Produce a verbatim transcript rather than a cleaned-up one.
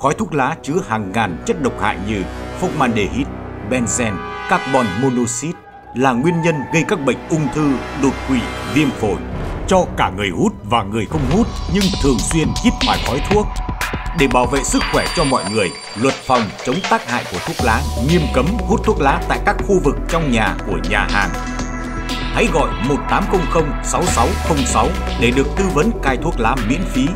Khói thuốc lá chứa hàng ngàn chất độc hại như formaldehyde, benzen, carbon monoxit là nguyên nhân gây các bệnh ung thư, đột quỵ, viêm phổi cho cả người hút và người không hút nhưng thường xuyên hít phải khói thuốc. Để bảo vệ sức khỏe cho mọi người, luật phòng chống tác hại của thuốc lá nghiêm cấm hút thuốc lá tại các khu vực trong nhà của nhà hàng. Hãy gọi một tám không không sáu sáu không sáu để được tư vấn cai thuốc lá miễn phí.